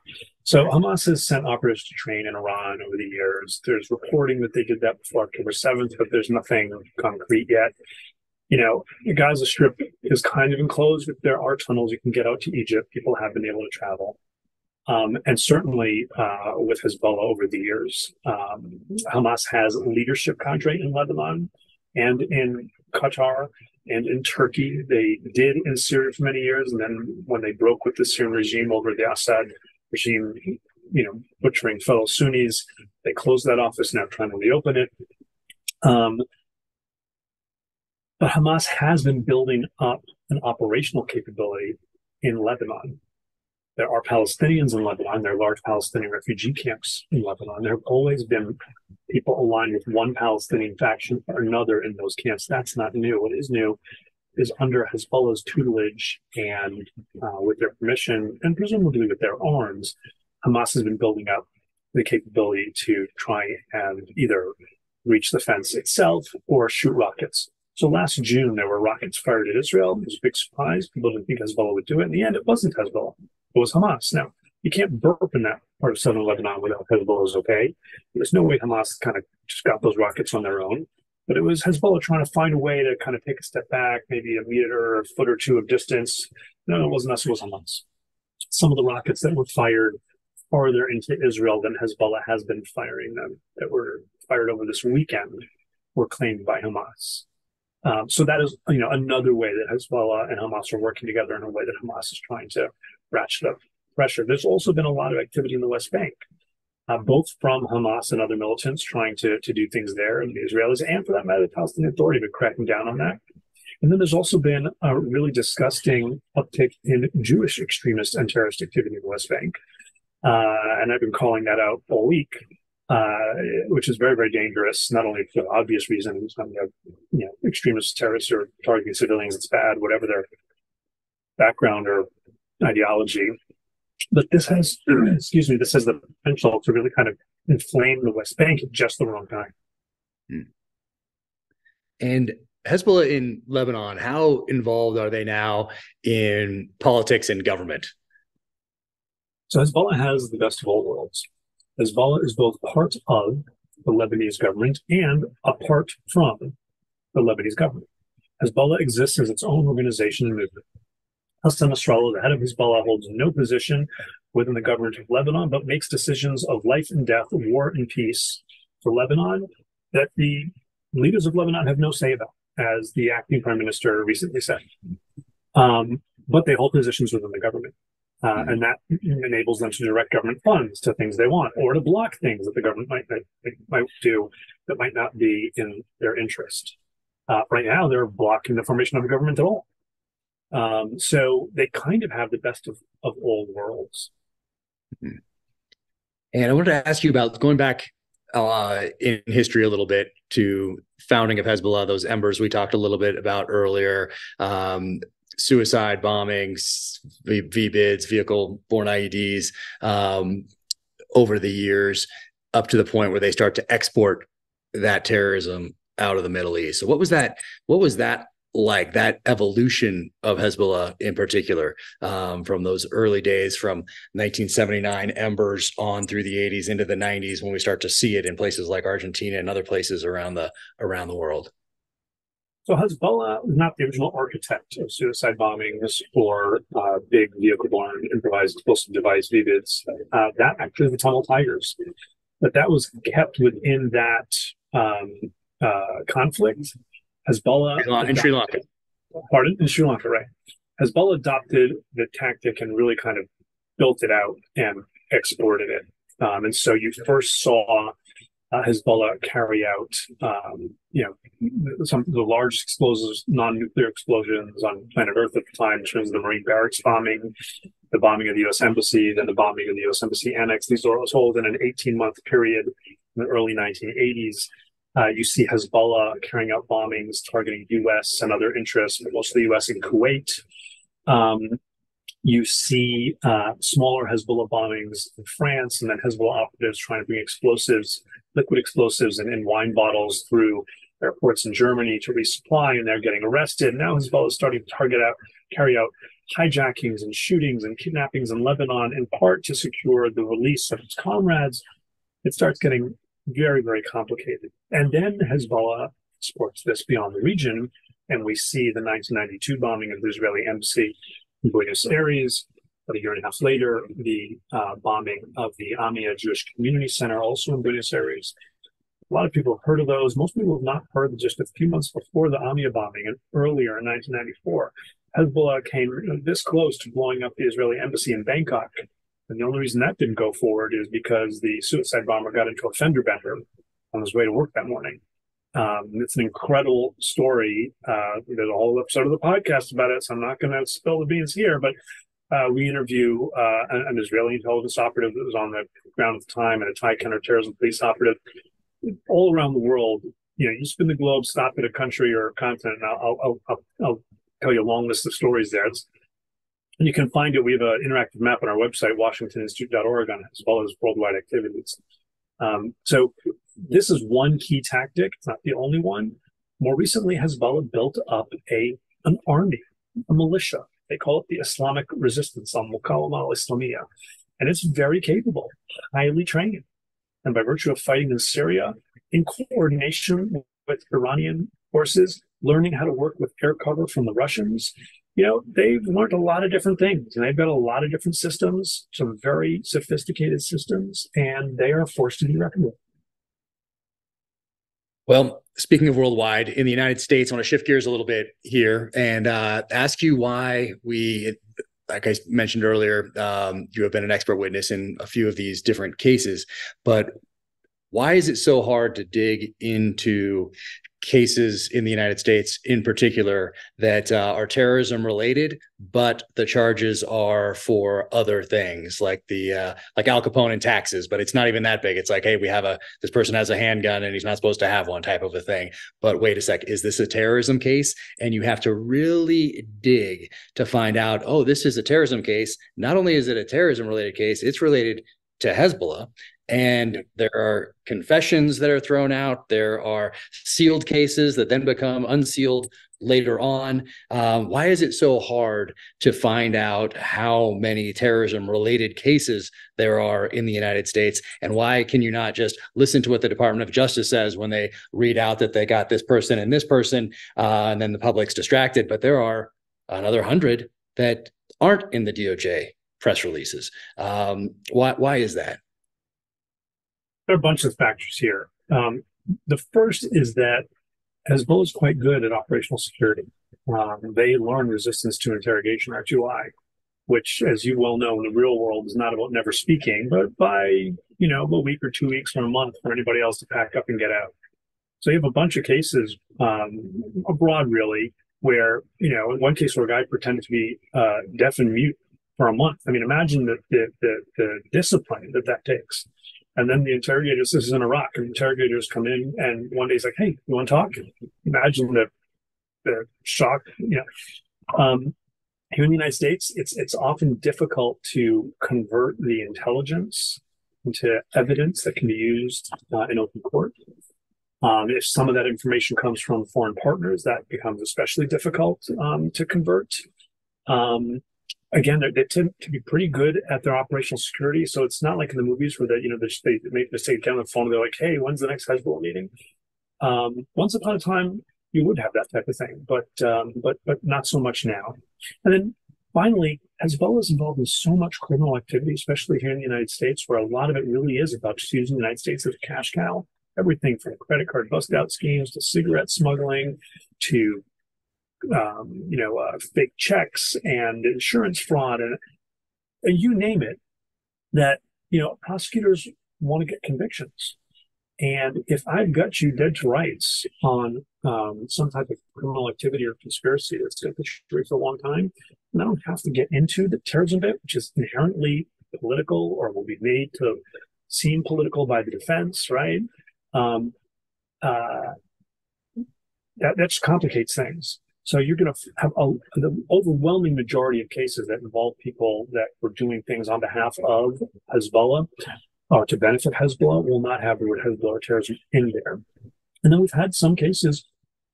So Hamas has sent operatives to train in Iran over the years. There's reporting that they did that before October 7th, but there's nothing concrete yet. The Gaza Strip is kind of enclosed, but there are tunnels. You can get out to Egypt. People have been able to travel. And certainly with Hezbollah over the years, Hamas has leadership cadre in Lebanon and in Qatar and in Turkey. They did in Syria for many years. And then when they broke with the Syrian regime over the Assad regime, butchering fellow Sunnis, they closed that office, now trying to reopen it. But Hamas has been building up an operational capability in Lebanon. There are Palestinians in Lebanon. There are large Palestinian refugee camps in Lebanon. There have always been people aligned with one Palestinian faction or another in those camps. That's not new. What is new is under Hezbollah's tutelage and with their permission, and presumably with their arms, Hamas has been building up the capability to try and either reach the fence itself or shoot rockets. So last June, there were rockets fired at Israel. It was a big surprise. People didn't think Hezbollah would do it. In the end, it wasn't Hezbollah. It was Hamas. Now, you can't burp in that part of southern Lebanon without Hezbollah's okay. There's no way Hamas kind of just got those rockets on their own. But it was Hezbollah trying to find a way to kind of take a step back, maybe a meter or a foot or two of distance. No, it wasn't us. It was Hamas. Some of the rockets that were fired farther into Israel than Hezbollah has been firing them, that were fired over this weekend, were claimed by Hamas. So that is, another way that Hezbollah and Hamas are working together in a way that Hamas is trying to ratchet up pressure. There's also been a lot of activity in the West Bank, both from Hamas and other militants trying to do things there, and the Israelis, and for that matter, the Palestinian Authority have been cracking down on that. And then there's also been a really disgusting uptick in Jewish extremist and terrorist activity in the West Bank. And I've been calling that out all week, which is very, very dangerous, not only for obvious reasons. I mean, you know, extremist terrorists are targeting civilians. It's bad, whatever their background or ideology. But this has, excuse me, this has the potential to really kind of inflame the West Bank at just the wrong time. And Hezbollah in Lebanon, how involved are they now in politics and government? So Hezbollah has the best of all worlds. Hezbollah is both part of the Lebanese government and apart from the Lebanese government. Hezbollah exists as its own organization and movement. Hassan Nasrallah, the head of Hezbollah, holds no position within the government of Lebanon, but makes decisions of life and death, war and peace for Lebanon that the leaders of Lebanon have no say about, as the acting prime minister recently said. But they hold positions within the government. And that enables them to direct government funds to things they want, or to block things that the government might do that might not be in their interest. Right now, they're blocking the formation of a government at all. So they kind of have the best of all worlds. Mm-hmm. And I wanted to ask you about going back in history a little bit to founding of Hezbollah, those embers we talked a little bit about earlier. Suicide bombings, V-bids, vehicle-borne IEDs over the years, up to the point where they start to export that terrorism out of the Middle East. So what was that like, that evolution of Hezbollah in particular, from those early days, from 1979 embers on through the 80s into the 90s, when we start to see it in places like Argentina and other places around the world? So Hezbollah was not the original architect of suicide bombings or big vehicle-borne improvised explosive device V-bids. That actually was the Tunnel Tigers. But that was kept within that conflict. Hezbollah in Sri Lanka. Pardon? In Sri Lanka, right. Hezbollah adopted the tactic and really kind of built it out and exported it. And so you first saw Hezbollah carry out, some of the largest explosives, non-nuclear explosions on planet Earth at the time, in terms of the Marine barracks bombing, the bombing of the U.S. Embassy, then the bombing of the U.S. Embassy annex. These were all in an 18-month period in the early 1980s. You see Hezbollah carrying out bombings targeting U.S. and other interests, mostly U.S. in Kuwait. You see smaller Hezbollah bombings in France, and then Hezbollah operatives trying to bring explosives, liquid explosives, and in wine bottles through airports in Germany to resupply, and they're getting arrested. Now Hezbollah is starting to carry out hijackings and shootings and kidnappings in Lebanon, in part to secure the release of its comrades. It starts getting very, very complicated. And then Hezbollah exports this beyond the region, and we see the 1992 bombing of the Israeli embassy in Buenos Aires. But a year and a half later, the bombing of the Amia Jewish Community Center, also in Buenos Aires. A lot of people have heard of those. Most people have not heard that just a few months before the Amia bombing, and earlier in 1994, Hezbollah came this close to blowing up the Israeli embassy in Bangkok. And the only reason that didn't go forward is because the suicide bomber got into a fender bender on his way to work that morning. It's an incredible story. There's a whole episode of the podcast about it, so I'm not going to spill the beans here, but we interview an Israeli intelligence operative that was on the ground at the time, and a Thai counterterrorism police operative. All around the world, you spin the globe, stop at a country or a continent, and I'll tell you a long list of stories there. And you can find it. We have an interactive map on our website, WashingtonInstitute.org, on it, as well as worldwide activities. So this is one key tactic. It's not the only one. More recently, Hezbollah built up an army, a militia. They call it the Islamic Resistance, Al-Muqawama al-Islamiyya. And it's very capable, highly trained. And by virtue of fighting in Syria, in coordination with Iranian forces, learning how to work with air cover from the Russians, they've learned a lot of different things, and they've got a lot of different systems, some very sophisticated systems, and they are forced to be reckoned with. Well, speaking of worldwide, in the United States, I want to shift gears a little bit here and ask you why we, like I mentioned earlier, you have been an expert witness in a few of these different cases, but why is it so hard to dig into cases in the United States in particular that are terrorism related, but the charges are for other things like the like Al Capone and taxes, but it's not even that big. It's like, hey, we have this person has a handgun and he's not supposed to have one type of a thing. But wait a sec, is this a terrorism case? And you have to really dig to find out, oh, this is a terrorism case. Not only is it a terrorism related case, it's related to Hezbollah. And there are confessions that are thrown out. There are sealed cases that then become unsealed later on. Why is it so hard to find out how many terrorism-related cases there are in the United States? And why can you not just listen to what the Department of Justice says when they read out that they got this person, and then the public's distracted? But there are another 100 that aren't in the DOJ press releases. Why is that? There are a bunch of factors here. The first is that Hezbollah is quite good at operational security. They learn resistance to interrogation, R2I, which, as you well know, in the real world is not about never speaking, but by, you know, a week or 2 weeks or a month for anybody else to pack up and get out. So you have a bunch of cases abroad, really, where, you know, in one case where a guy pretended to be deaf and mute for a month. I mean, imagine the discipline that takes. And then the interrogators, this is in Iraq, and the interrogators come in, and one day he's like, hey, you want to talk? Imagine the shock. You know. Here in the United States, it's often difficult to convert the intelligence into evidence that can be used in open court. If some of that information comes from foreign partners, that becomes especially difficult to convert. Again, they tend to be pretty good at their operational security, so it's not like in the movies where they make the mistake down the phone. They're like, "Hey, when's the next Hezbollah meeting?" Once upon a time, you would have that type of thing, but not so much now. And then finally, Hezbollah is involved in so much criminal activity, especially here in the United States, where a lot of it really is about just using the United States as a cash cow. Everything from credit card bust-out schemes to cigarette smuggling to fake checks and insurance fraud and you name it, that, you know, prosecutors want to get convictions. And if I've got you dead to rights on some type of criminal activity or conspiracy that's been history for a long time, and I don't have to get into the terrorism bit, which is inherently political or will be made to seem political by the defense, right? That just complicates things. So you're going to have the overwhelming majority of cases that involve people that were doing things on behalf of Hezbollah or to benefit Hezbollah will not have the word Hezbollah or terrorism in there. And then we've had some cases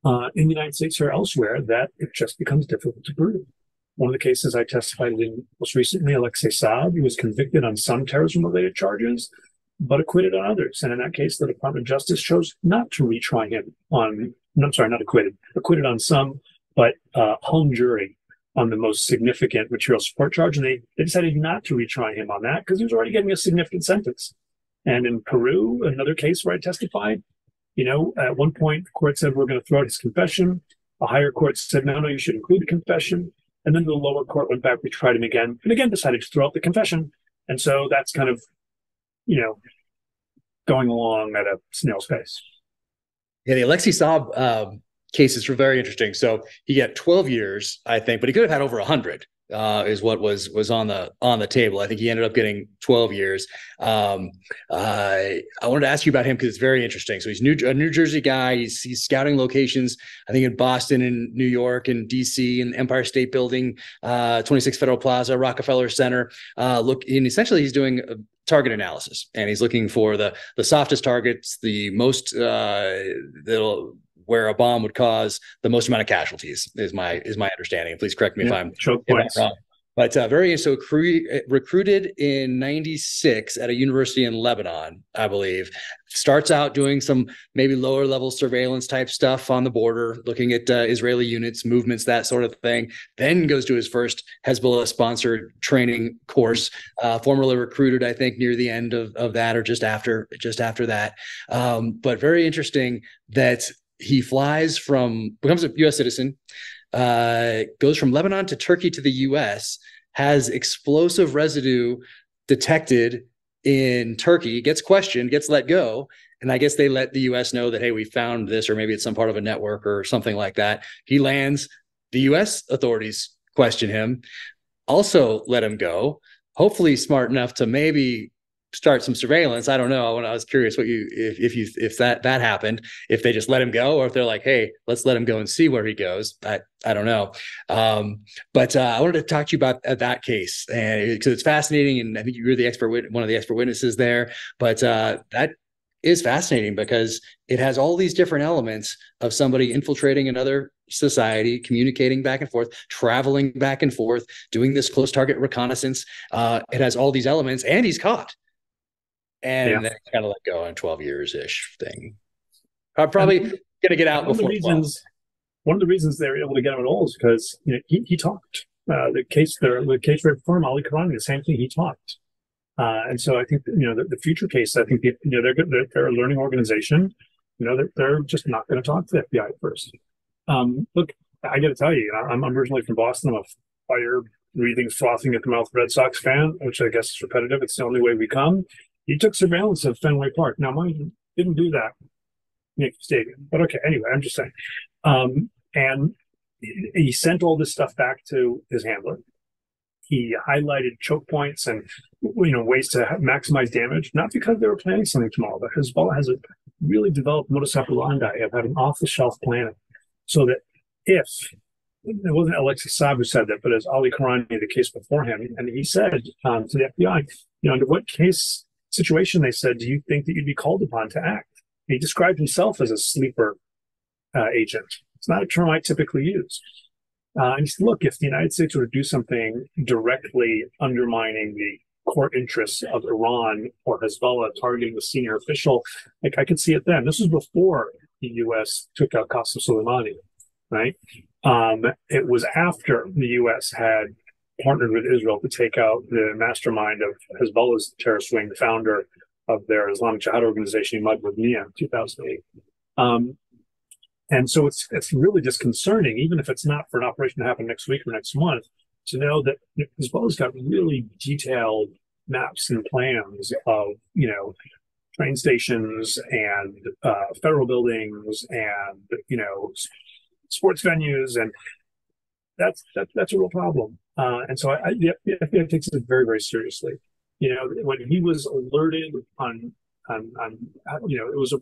in the United States or elsewhere that it just becomes difficult to prove. One of the cases I testified in most recently, Alexei Saab, he was convicted on some terrorism-related charges, but acquitted on others. And in that case, the Department of Justice chose not to retry him on, I'm sorry, not acquitted, acquitted on some, but hung jury on the most significant material support charge. And they decided not to retry him on that because he was already getting a significant sentence. And in Peru, another case where I testified, you know, at one point, the court said, we're going to throw out his confession. A higher court said, no, you should include the confession. And then the lower court went back, retried him again, and again decided to throw out the confession. And so that's kind of, you know, going along at a snail's pace. Yeah, the Alexei Saab cases were very interesting. So he got 12 years, I think, but he could have had over 100 is what was on the table. I think he ended up getting 12 years. I wanted to ask you about him because it's very interesting. So he's a New Jersey guy. He's scouting locations, I think, in Boston and New York and D.C. and Empire State Building, 26 Federal Plaza, Rockefeller Center. And essentially he's doing target analysis, and he's looking for the softest targets, the most where a bomb would cause the most amount of casualties is my understanding. Please correct me if I'm wrong. But recruited in 1996 at a university in Lebanon, I believe. Starts out doing some maybe lower level surveillance type stuff on the border, looking at Israeli units, movements, that sort of thing. Then goes to his first Hezbollah sponsored training course, formerly recruited, I think, near the end of that or just after that. But very interesting that he becomes a U.S. citizen, goes from Lebanon to Turkey to the U.S., has explosive residue detected in Turkey, gets questioned, gets let go, And I guess they let the U.S. know that, hey, we found this, or maybe it's some part of a network or something like that. He lands. The U.S. authorities question him, also let him go, hopefully smart enough to maybe start some surveillance. I don't know. I was curious what you, if that happened, if they just let him go, or if they're like, hey, let's let him go and see where he goes. I don't know. But I wanted to talk to you about that case, and because it's fascinating, and I think you were the expert, one of the expert witnesses there. But that is fascinating because it has all these different elements of somebody infiltrating another society, communicating back and forth, traveling back and forth, doing this close target reconnaissance. It has all these elements, and he's caught. And then kind of let go on 12 years ish thing. I'm probably going to get out before. One of the reasons they were able to get him at all is because, you know, he talked. The case right before him, Ali Karani, the same thing, he talked. And so I think, you know, the future case, I think, they're a learning organization. You know, they're just not going to talk to the FBI at first. Look, I got to tell you, I'm originally from Boston. I'm a fire-breathing, frothing at the mouth Red Sox fan, which I guess is repetitive. It's the only way we come. He took surveillance of Fenway Park. Now, mine didn't do that, Nick Stadium. But okay, anyway, I'm just saying. And he sent all this stuff back to his handler. He highlighted choke points and, you know, ways to maximize damage, not because they were planning something tomorrow, but Hezbollah has a really developed modus operandi of having off-the-shelf planning, so that if it wasn't Alexei Saab who said that, but as Ali Karani, the case before him, and he said to the FBI, you know, under what case situation, they said, do you think that you'd be called upon to act? He described himself as a sleeper agent. It's not a term I typically use. And he said, look, if the United States were to do something directly undermining the core interests of Iran or Hezbollah, targeting the senior official, like I could see it then. This was before the U.S. took out Qasem Soleimani, right? It was after the U.S. had partnered with Israel to take out the mastermind of Hezbollah's terrorist wing, the founder of their Islamic Jihad organization, Imad Wadniya, in 2008. And so it's really disconcerting, even if it's not for an operation to happen next week or next month, to know that Hezbollah's got really detailed maps and plans of, you know, train stations and federal buildings and, you know, sports venues, and that's a real problem. And so the FBI takes it very, very seriously. You know, when he was alerted on you know, it was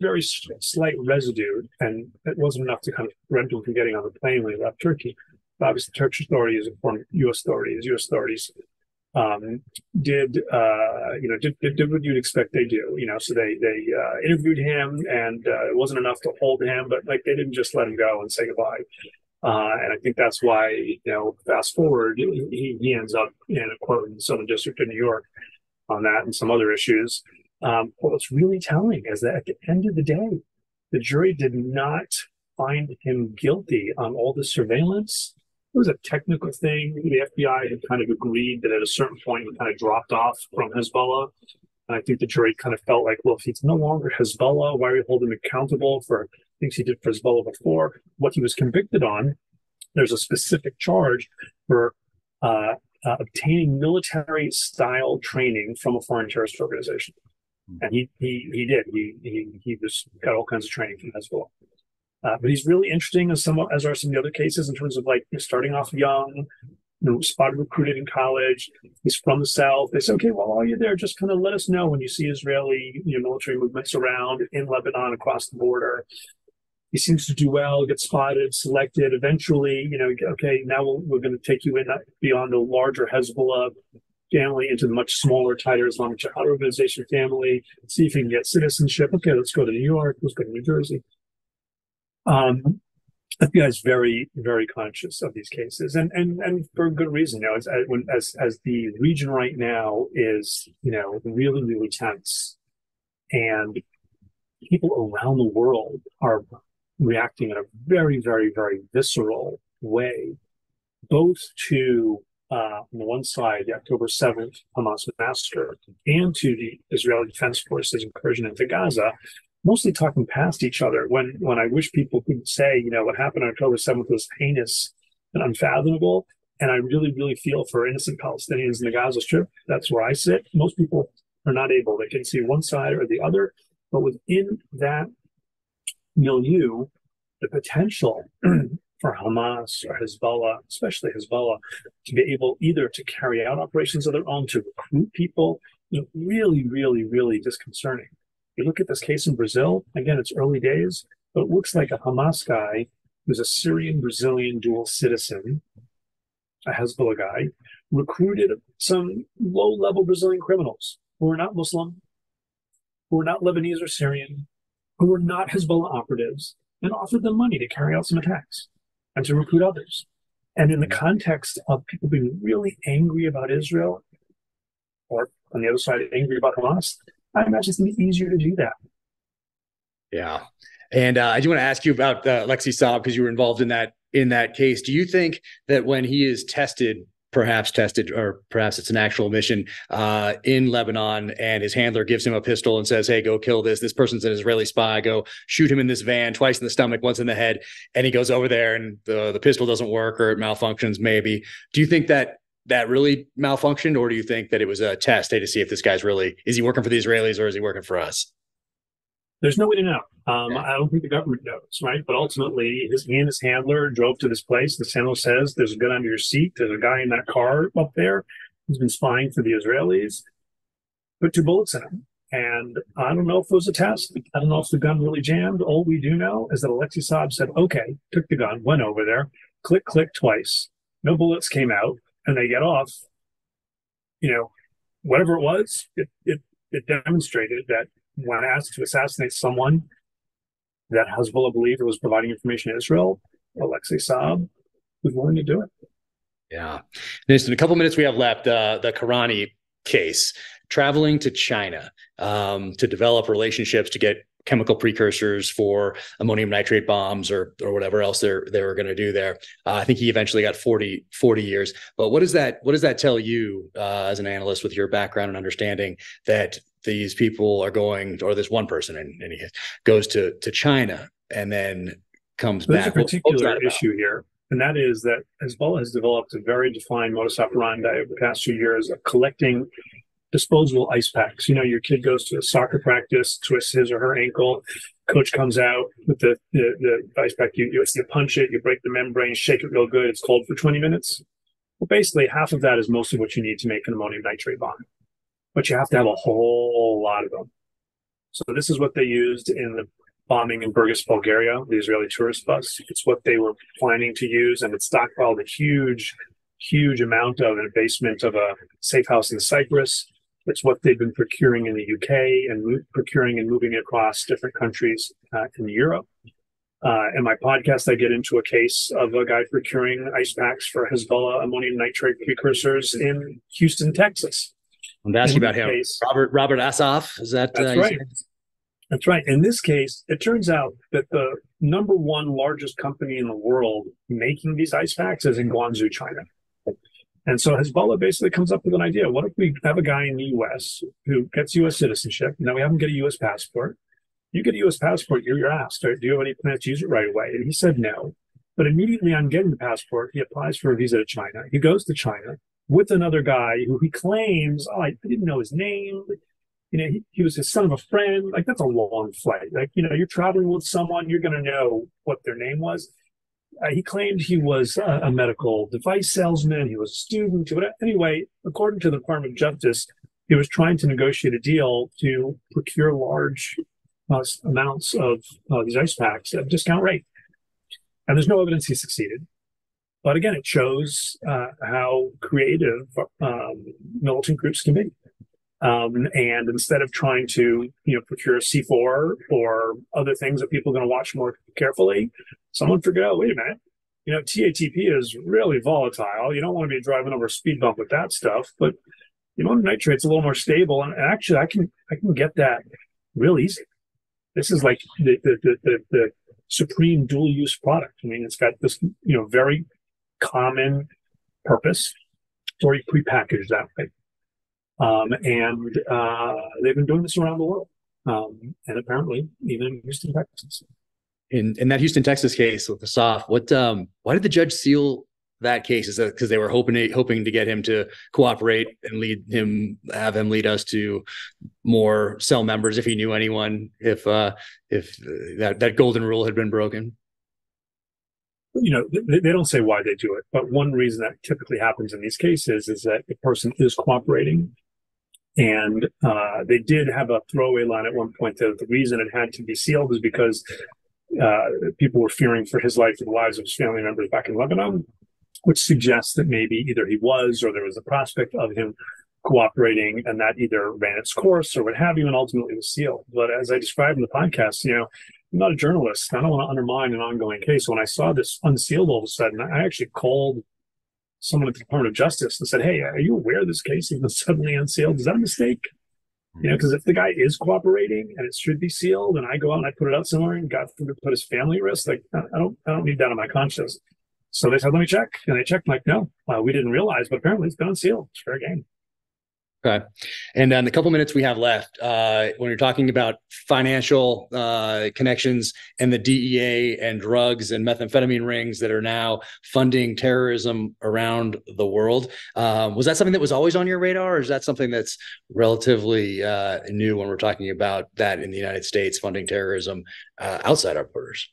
very slight residue, and it wasn't enough to kind of prevent him from getting on the plane when he left Turkey. But obviously, Turkish authorities informed U.S. authorities. U.S. authorities did what you'd expect they do. You know, so they interviewed him, and it wasn't enough to hold him, but like they didn't just let him go and say goodbye. And I think that's why, you know, fast forward, he ends up in a court in the Southern District of New York on that and some other issues. But what's really telling is that at the end of the day, the jury did not find him guilty on all the surveillance. It was a technical thing. The FBI had kind of agreed that at a certain point he kind of dropped off from Hezbollah. And I think the jury kind of felt like, well, if he's no longer Hezbollah, why are we holding him accountable for things he did for Hezbollah before? What he was convicted on, there's a specific charge for obtaining military-style training from a foreign terrorist organization. And he did. He just got all kinds of training from Hezbollah. But he's really interesting, as are some of the other cases, in terms of, like, starting off young, you know, spotted, recruited in college. He's from the South. They say, okay, well, while you're there, just kind of let us know when you see Israeli, you know, military movements around in Lebanon, across the border. He seems to do well, gets spotted, selected. Eventually, you know, okay, now we're going to take you in beyond a larger Hezbollah family into the much smaller, tighter Islamic Jihad organization family, see if you can get citizenship. Okay, let's go to New York. Let's go to New Jersey. The FBI is very, very conscious of these cases, and for good reason. You know, as the region right now is, you know, really, really tense, and people around the world are reacting in a very, very, very visceral way, both to on the one side the October 7th Hamas massacre, and to the Israeli Defense Forces' incursion into Gaza. Mostly talking past each other when I wish people could say, you know, what happened on October 7th was heinous and unfathomable. And I really, really feel for innocent Palestinians in the Gaza Strip. That's where I sit. Most people are not able. They can see one side or the other. But within that milieu, the potential for Hamas or Hezbollah, especially Hezbollah, to be able either to carry out operations of their own, to recruit people, really, really, really disconcerting. You look at this case in Brazil, again, it's early days, but it looks like a Hamas guy who's a Syrian-Brazilian dual citizen, a Hezbollah guy, recruited some low-level Brazilian criminals who are not Muslim, who are not Lebanese or Syrian, who are not Hezbollah operatives, and offered them money to carry out some attacks and to recruit others. And in the context of people being really angry about Israel, or on the other side, angry about Hamas, I imagine it's going to be easier to do that. Yeah. And I do want to ask you about Alexei Saab, because you were involved in that case. Do you think that when he is tested, or perhaps it's an actual mission in Lebanon, and his handler gives him a pistol and says, hey, go kill this person's an Israeli spy, go shoot him in this van, twice in the stomach, once in the head, and he goes over there and the pistol doesn't work, or it malfunctions maybe. Do you think that really malfunctioned, or do you think that it was a test, to see if this guy's really, is he working for the Israelis or is he working for us? There's no way to know. Yeah. I don't think the government knows, right? But ultimately, he and his handler drove to this place. The handler says, there's a gun under your seat. There's a guy in that car up there who's been spying for the Israelis. Put two bullets in him. And I don't know if it was a test. I don't know if the gun really jammed. All we do know is that Alexei Saab said, okay, took the gun, went over there, click, click twice. No bullets came out, and they get off. Whatever it was, it demonstrated that when asked to assassinate someone that Hezbollah believed was providing information to Israel, Alexei Saab was willing to do it. Yeah. In a couple minutes we have left, the Karani case, traveling to China to develop relationships to get chemical precursors for ammonium nitrate bombs or whatever else they were going to do there. I think he eventually got 40 years. But what does that tell you as an analyst with your background and understanding that these people are going, or this one person, and he goes to China and then comes back? There's a particular issue here, and that is that Hezbollah has developed a very defined modus operandi over the past few years of collecting disposable ice packs. Your kid goes to a soccer practice, twists his or her ankle. Coach comes out with the ice pack. You punch it, you break the membrane, shake it real good. It's cold for 20 minutes. Well, basically, half of that is mostly what you need to make an ammonium nitrate bomb. But you have to have a whole lot of them. So this is what they used in the bombing in Burgas, Bulgaria, the Israeli tourist bus. It's what they were planning to use, and it stockpiled a huge amount of in a basement of a safe house in Cyprus. It's what they've been procuring in the UK and procuring and moving across different countries in Europe. In my podcast, I get into a case of a guy procuring ice packs for Hezbollah ammonium nitrate precursors in Houston, Texas. I'm asking about him. Case, Robert Asaf. Is that that's right? That's right. In this case, it turns out that the number one largest company in the world making these ice packs is in Guangzhou, China. And so Hezbollah basically comes up with an idea. What if we have a guy in the U.S. who gets U.S. citizenship? Now, we have him get a U.S. passport. You get a U.S. passport, you're asked, do you have any plans to use it right away? And he said no. But immediately on getting the passport, he applies for a visa to China. He goes to China with another guy who he claims, I didn't know his name. He was the son of a friend. That's a long flight. You're traveling with someone, you're going to know what their name was. He claimed he was a medical device salesman. He was a student. Anyway, according to the Department of Justice, he was trying to negotiate a deal to procure large amounts of these ice packs at a discount rate. And there's no evidence he succeeded. But again, it shows how creative militant groups can be. And instead of trying to, procure a C4 or other things that people are going to watch more carefully, someone figured out, wait a minute, TATP is really volatile. You don't want to be driving over a speed bump with that stuff, but nitrate's a little more stable. And actually, I can get that real easy. This is like the supreme dual use product. It's got this, very common purpose, or you prepackage that way. They've been doing this around the world, and apparently even in Houston, Texas. In that Houston, Texas case with Asaf, why did the judge seal that case is because they were hoping to get him to cooperate and have him lead us to more cell members if he knew anyone, if that golden rule had been broken. You know, they don't say why they do it, but one reason that typically happens in these cases is that the person is cooperating. And they did have a throwaway line at one point that the reason it had to be sealed was because people were fearing for his life and the lives of his family members back in Lebanon, which suggests that maybe either he was or there was a prospect of him cooperating, and that either ran its course or what have you, and ultimately was sealed. But as I described in the podcast, you know, I'm not a journalist. I don't want to undermine an ongoing case. When I saw this unsealed all of a sudden, I actually called someone at the Department of Justice and said, "Hey, are you aware this case has been suddenly unsealed? Is that a mistake?" You know, because if the guy is cooperating and it should be sealed, and I go out and I put it out somewhere, and God forbid put his family at risk, like I don't need that on my conscience. So they said, "Let me check," and they checked. I'm like, "No, we didn't realize, but apparently it's been unsealed. It's fair game." Okay. And the couple minutes we have left, when you're talking about financial connections and the DEA and drugs and methamphetamine rings that are now funding terrorism around the world, was that something that was always on your radar, or is that something that's relatively new when we're talking about that in the United States funding terrorism outside our borders?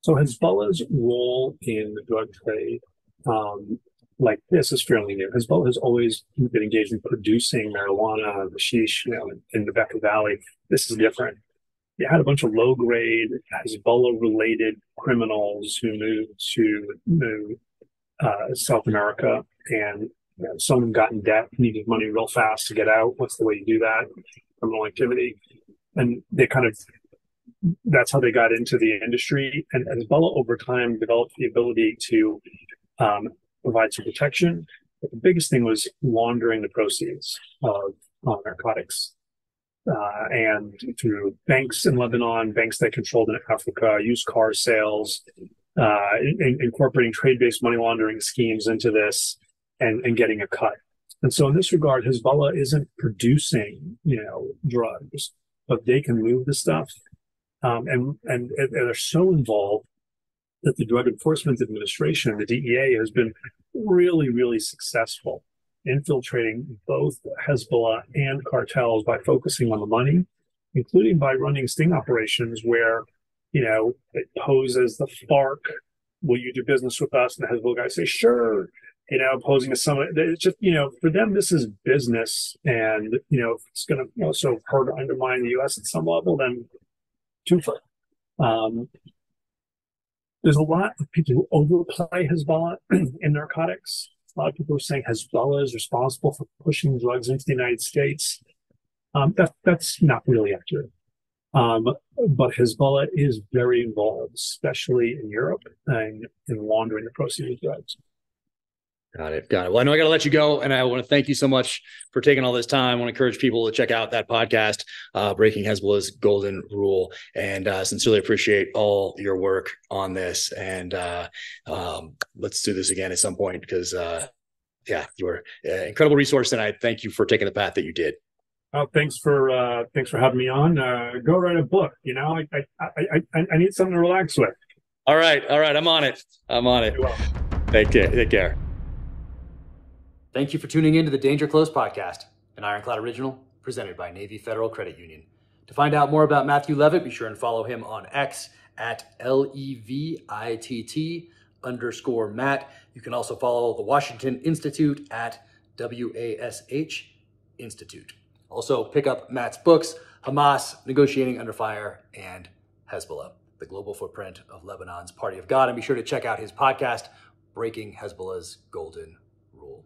So Hezbollah's role in the drug trade like this is fairly new. Hezbollah has always been engaged in producing marijuana, hashish, you know, in the Bekaa Valley. This is different. You had a bunch of low-grade Hezbollah-related criminals who moved to South America, and you know, some of them got in debt, needed money real fast to get out. What's the way you do that? Criminal activity. And they that's how they got into the industry. And Hezbollah, over time, developed the ability to provide some protection. But the biggest thing was laundering the proceeds of narcotics. And through banks in Lebanon, banks that controlled in Africa, used car sales, incorporating trade-based money laundering schemes into this and getting a cut. And so in this regard, Hezbollah isn't producing, you know, drugs, but they can move the stuff. And they're so involved that the Drug Enforcement Administration, the DEA, has been really, really successful infiltrating both Hezbollah and cartels by focusing on the money, including by running sting operations where, you know, it poses the FARC, "Will you do business with us?" And the Hezbollah guys say, "Sure," you know, posing as someone. It's just, you know, for them, this is business. And, you know, if it's going to also hurt to undermine the U.S. at some level, then too far. There's a lot of people who overplay Hezbollah in narcotics. A lot of people are saying Hezbollah is responsible for pushing drugs into the United States. That's not really accurate. But Hezbollah is very involved, especially in Europe, and in laundering the proceeds of drugs. Got it. Well, I know I got to let you go, and I want to thank you so much for taking all this time. I want to encourage people to check out that podcast, Breaking Hezbollah's Golden Rule, and sincerely appreciate all your work on this. And let's do this again at some point because, you were an incredible resource, and I thank you for taking the path that you did. Oh, thanks for having me on. Go write a book. You know, I need something to relax with. All right, I'm on it. You're welcome. Take care. Thank you for tuning in to the Danger Close podcast, an Ironclad original presented by Navy Federal Credit Union. To find out more about Matthew Levitt, be sure and follow him on X at @LEVITT_Matt. You can also follow the Washington Institute at WASH Institute. Also pick up Matt's books, Hamas, Negotiating Under Fire, and Hezbollah: The Global Footprint of Lebanon's Party of God. And be sure to check out his podcast, Breaking Hezbollah's Golden Rule.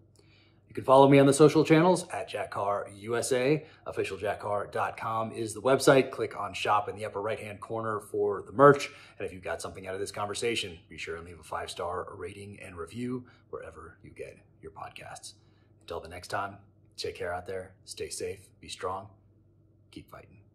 You can follow me on the social channels at Jack Carr USA. OfficialJackCarr.com is the website. Click on shop in the upper right-hand corner for the merch. And if you got something out of this conversation, be sure and leave a 5-star rating and review wherever you get your podcasts. Until the next time, take care out there. Stay safe. Be strong. Keep fighting.